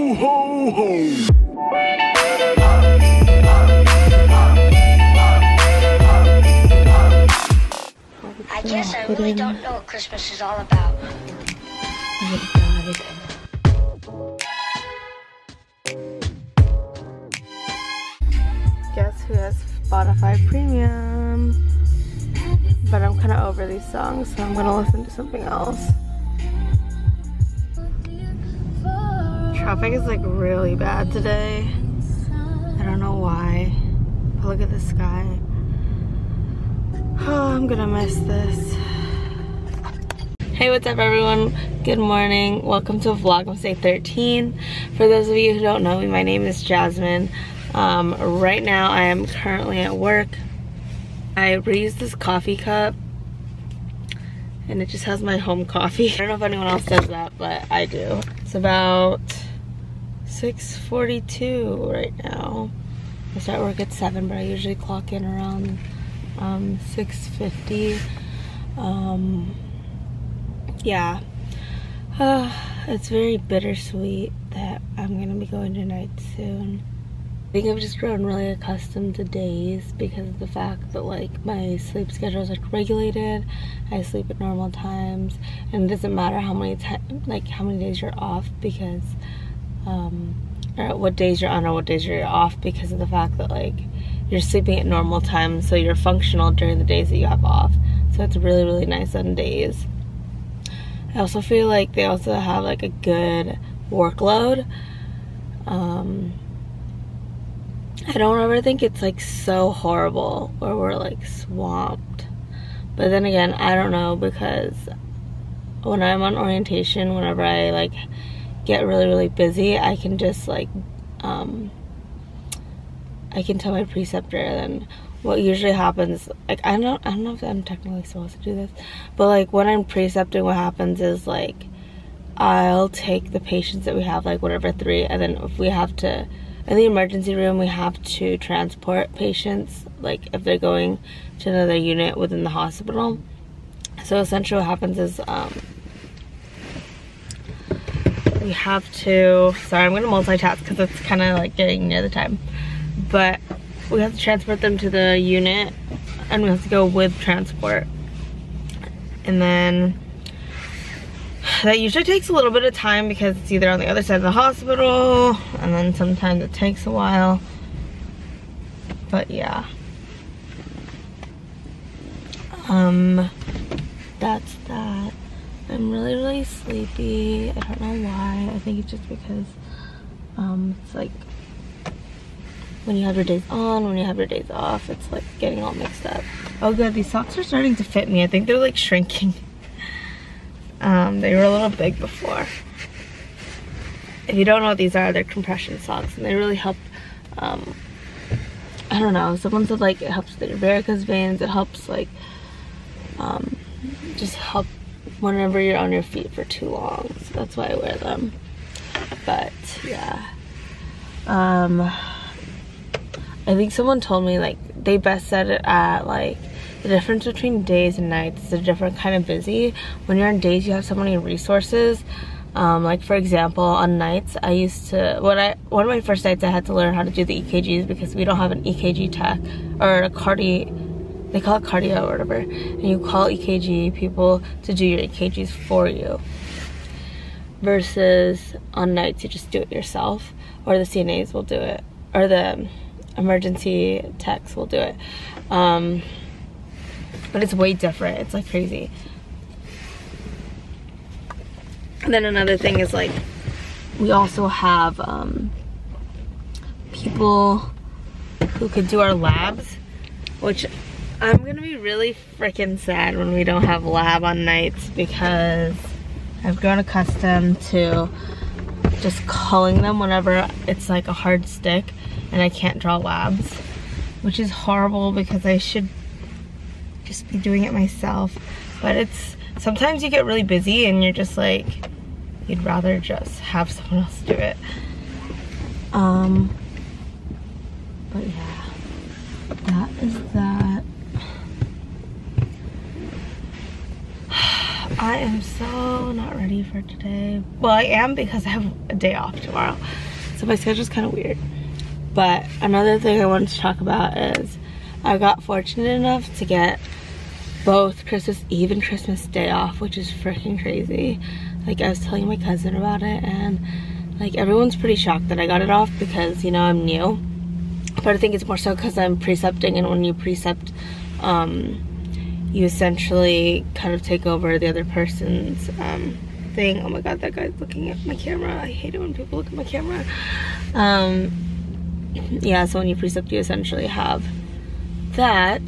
Ho, ho. I guess I really don't know what Christmas is all about. Guess who has Spotify Premium? But I'm kind of over these songs, so I'm going to listen to something else. Traffic is like really bad today. I don't know why. But look at the sky. Oh, I'm gonna miss this. Hey, what's up everyone? Good morning. Welcome to Vlogmas Day 13. For those of you who don't know me, my name is Jasmine. Right now I am currently at work. I reused this coffee cup and it just has my home coffee. I don't know if anyone else does that, but I do. It's about 6:42 right now. I start work at 7, but I usually clock in around 6:50. Yeah, it's very bittersweet that I'm gonna be going to night soon. I think I've just grown really accustomed to days because of the fact that like my sleep schedule is like regulated. I sleep at normal times, and it doesn't matter how many days you're off, because or what days you're on or what days you're off, because of the fact that like you're sleeping at normal times, so you're functional during the days that you have off. So it's really, really nice on days. I also feel like they also have like a good workload. I don't ever think it's like so horrible or we're like swamped. But then again, I don't know, because when I'm on orientation, whenever I like get really, really busy, I can just like I can tell my preceptor. And what usually happens, like I don't know if I'm technically supposed to do this, but like when I'm precepting, what happens is like I'll take the patients that we have, like whatever 3, and then if we have to, in the emergency room, we have to transport patients, like if they're going to another unit within the hospital. So essentially what happens is we have to, sorry, I'm gonna multitask because it's kind of like getting near the time. But we have to transport them to the unit, and we have to go with transport. And then that usually takes a little bit of time because it's either on the other side of the hospital, and then sometimes it takes a while. But yeah. That's that. I'm really, really sleepy. I don't know why. I think it's just because it's like when you have your days on, when you have your days off, it's like getting all mixed up. Oh good, these socks are starting to fit me. I think they're like shrinking. They were a little big before. If you don't know what these are, they're compression socks, and they really help, I don't know, someone said like it helps with your varicose veins, it helps like, just help whenever you're on your feet for too long, so that's why I wear them. But yeah, I think someone told me like they best said it at like the difference between days and nights is a different kind of busy. When you're on days, you have so many resources. Like for example, on nights, I used to, one of my first nights I had to learn how to do the EKGs because we don't have an EKG tech or a cardio, they call it cardio or whatever, and you call EKG people to do your EKGs for you. Versus on nights, you just do it yourself, or the CNAs will do it, or the emergency techs will do it. But it's way different, it's like crazy. And then another thing is like we also have people who could do our labs, which I'm gonna be really freaking sad when we don't have lab on nights, because I've grown accustomed to just calling them whenever it's like a hard stick and I can't draw labs, which is horrible because I should just be doing it myself. But it's, sometimes you get really busy and you're just like, you'd rather just have someone else do it. But yeah, that is that. I am so not ready for today. Well, I am because I have a day off tomorrow. So my schedule's kind of weird. But another thing I wanted to talk about is I got fortunate enough to get both Christmas Eve and Christmas Day off, which is freaking crazy. Like, I was telling my cousin about it, and like, everyone's pretty shocked that I got it off because, you know, I'm new. But I think it's more so because I'm precepting, and when you precept, you essentially kind of take over the other person's thing. Oh my god, that guy's looking at my camera. I hate it when people look at my camera. Yeah, so when you precept, you essentially have that.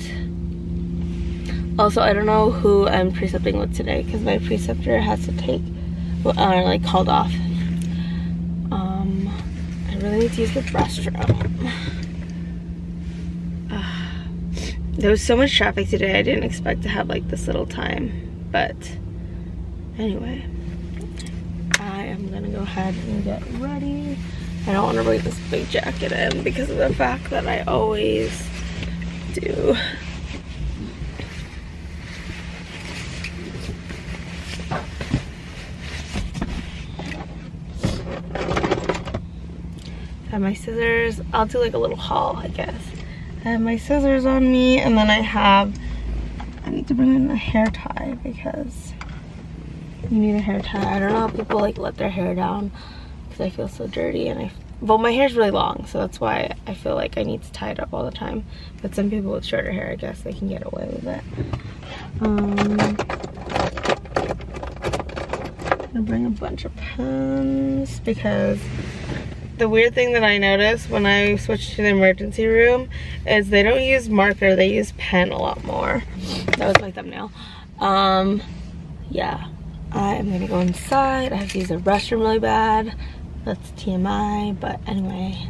Also, I don't know who I'm precepting with today because my preceptor has to take, like, called off. I really need to use the restroom. There was so much traffic today, I didn't expect to have like this little time, but anyway, I am gonna go ahead and get ready. I don't want to bring this big jacket in because of the fact that I always do. I have my scissors. I'll do like a little haul, I guess. I have my scissors on me, and then I need to bring in a hair tie because you need a hair tie. I don't know how people like let their hair down because I feel so dirty, and well, my hair's really long, so that's why I feel like I need to tie it up all the time. But some people with shorter hair, I guess they can get away with it. I'm gonna bring a bunch of pens because the weird thing that I noticed when I switched to the emergency room is they don't use marker, they use pen a lot more. That was my thumbnail. Yeah, I am gonna go inside. I have to use the restroom really bad. That's TMI, but anyway,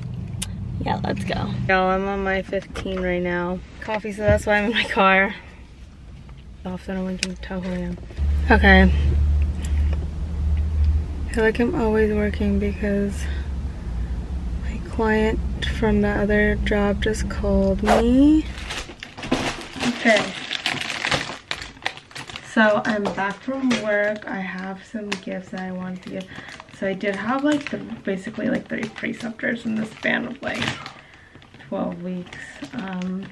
yeah, let's go. No, I'm on my 15 right now. Coffee, so that's why I'm in my car. Often I went to tell who I am. Okay. I feel like I'm always working because client from the other job just called me. Okay, so I'm back from work. I have some gifts that I wanted to give. So I did have like basically like 3 preceptors in the span of like 12 weeks. But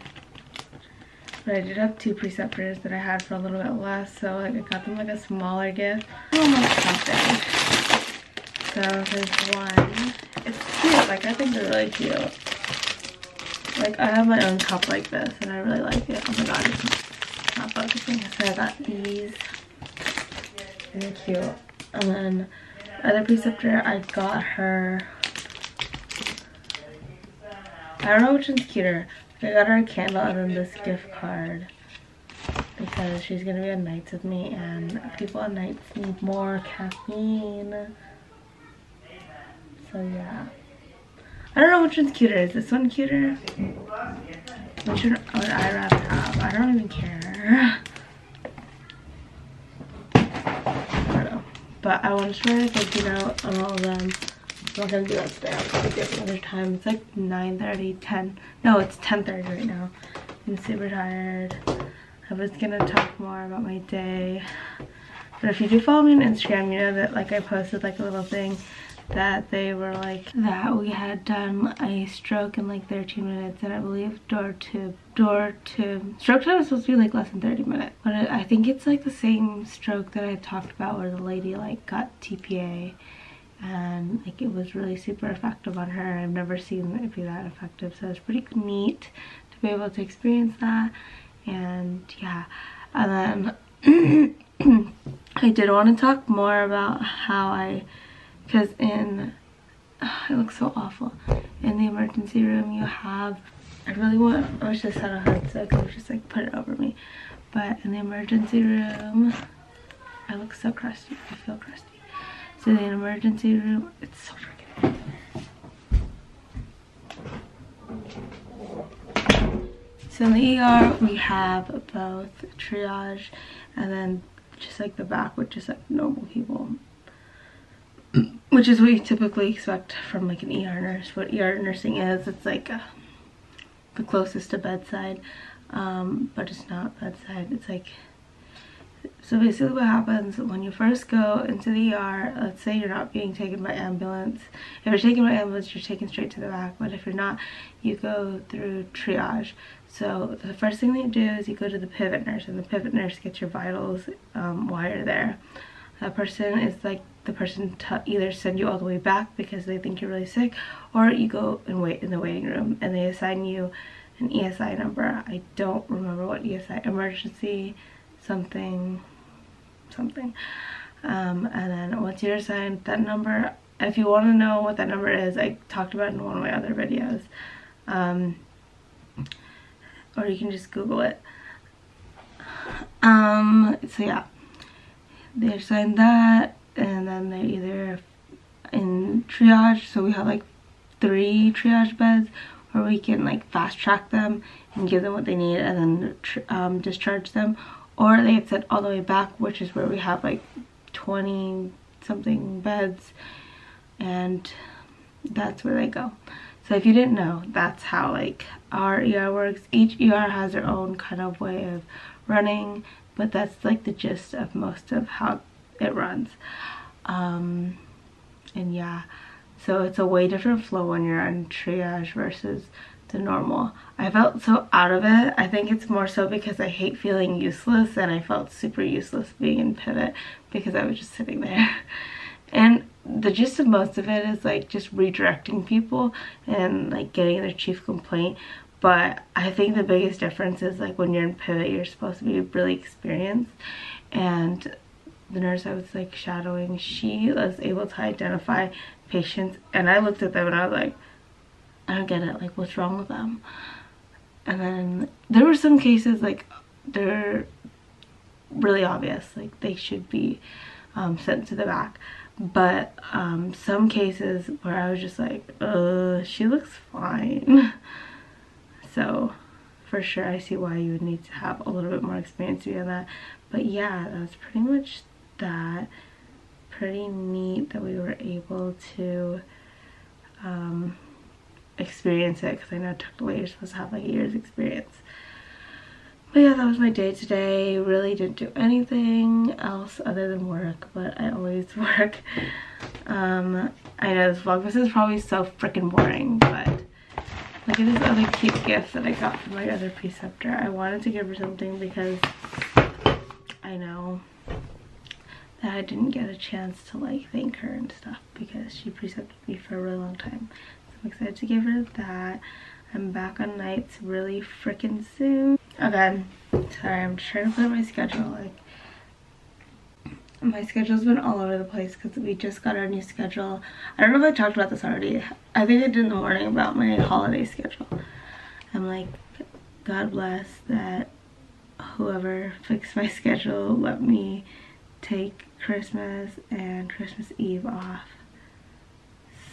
I did have 2 preceptors that I had for a little bit less. So like I got them like a smaller gift. Almost something. So there's one. It's cute, like I think they're really cute. Like I have my own cup like this and I really like it. Oh my god, it's not focusing. So I got these. They're cute. And then the other preceptor, I got her, I don't know which one's cuter. I got her a candle and then this gift card because she's gonna be on nights with me, and people on nights need more caffeine. So yeah, I don't know which one's cuter. Is this one cuter? Which one would I rather have? I don't even care. I don't know. But I want to try thinking out on all of them. I'm not gonna do that today. I'll do it another time. It's like 9:30, 10. No, it's 10:30 right now. I'm super tired. I was gonna talk more about my day. But if you do follow me on Instagram, you know that like I posted like a little thing that they were like that we had done a stroke in like 13 minutes, and I believe door to stroke time is supposed to be like less than 30 minutes, but I think it's like the same stroke that I talked about where the lady like got TPA and like it was really super effective on her. I've never seen it be that effective, so it's pretty neat to be able to experience that. And yeah, and then I did want to talk more about how because it looks so awful. In the emergency room you have, I wish this had a hood so I could just like put it over me. But in the emergency room, I look so crusty, I feel crusty. So in the emergency room, it's so freaking awful. So in the ER we have both triage and then just like the back with just like normal people, which is what you typically expect from like an ER nurse. What ER nursing is, it's like the closest to bedside, but it's not bedside. It's like So basically what happens when you first go into the ER, let's say you're not being taken by ambulance. If you're taken by ambulance, you're taken straight to the back, but if you're not, you go through triage. So the first thing they do is you go to the pivot nurse, and the pivot nurse gets your vitals while you're there. That person is like the person to either send you all the way back because they think you're really sick, or you go and wait in the waiting room and they assign you an ESI number. I don't remember what ESI, emergency something. And then once you're assigned that number, if you want to know what that number is, I talked about it in one of my other videos, or you can just Google it. So yeah, they assign that, and then they're either in triage, so we have like 3 triage beds, or we can like fast track them and give them what they need and then discharge them, or they get sent all the way back, which is where we have like 20 something beds, and that's where they go. So if you didn't know, that's how like our ER works. Each ER has their own kind of way of running, but that's like the gist of most of how it runs. And yeah, so it's a way different flow when you're on triage versus the normal. I felt so out of it. I think it's more so because I hate feeling useless, and I felt super useless being in pivot because I was just sitting there. And the gist of most of it is like just redirecting people and like getting their chief complaint. But I think the biggest difference is like when you're in pivot, you're supposed to be really experienced, and the nurse I was like shadowing, she was able to identify patients, and I looked at them and I was like, I don't get it, like what's wrong with them? And then there were some cases like they're really obvious, like they should be sent to the back, but some cases where I was just like, she looks fine. So for sure I see why you would need to have a little bit more experience to be on that. But yeah, that's pretty much that. Pretty neat that we were able to experience it, because I know tucked away you're supposed to have like a year's experience. But yeah, that was my day today. Really didn't do anything else other than work, but I always work. I know this vlogmas is probably so freaking boring, but look at this other cute gift that I got from my other preceptor. I wanted to give her something because I know that I didn't get a chance to like thank her and stuff, because she precepted me for a really long time. I'm excited to give her that. I'm back on nights really freaking soon. Okay, sorry, I'm trying to put in my schedule. Like, my schedule's been all over the place because we just got our new schedule. I don't know if I talked about this already. I think I did in the morning about my holiday schedule. I'm like, God bless that whoever fixed my schedule let me take Christmas and Christmas Eve off.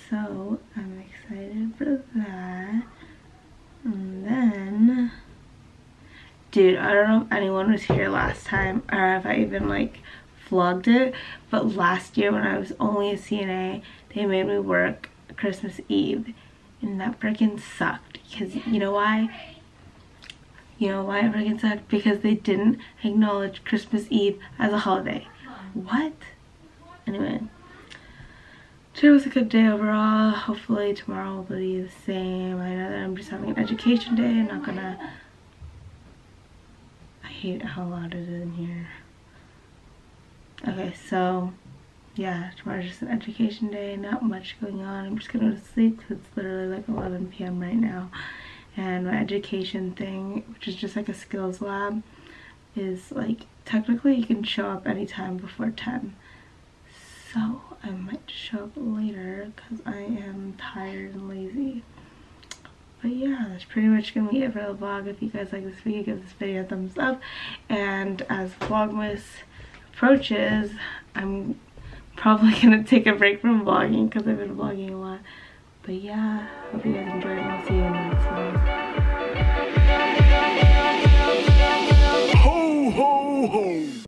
So I'm excited for that. And then, dude, I don't know if anyone was here last time or if I even like vlogged it, but last year when I was only a CNA, they made me work Christmas Eve, and that freaking sucked. Because you know why? You know why it freaking sucked? Because they didn't acknowledge Christmas Eve as a holiday. What? Anyway. Today was a good day overall. Hopefully tomorrow will be the same. I know that I'm just having an education day. I'm not gonna... I hate how loud it is in here. Okay, so yeah, tomorrow's just an education day. Not much going on. I'm just gonna go to sleep because it's literally like 11 p.m. right now. And my education thing, which is just like a skills lab, is like technically you can show up anytime before 10. So I might show up later because I am tired and lazy. But yeah, that's pretty much gonna be it for the vlog. If you guys like this video, give this video a thumbs up. And as Vlogmas approaches, I'm probably gonna take a break from vlogging because I've been vlogging a lot. But yeah, hope you guys enjoyed, and I'll see you in the next one.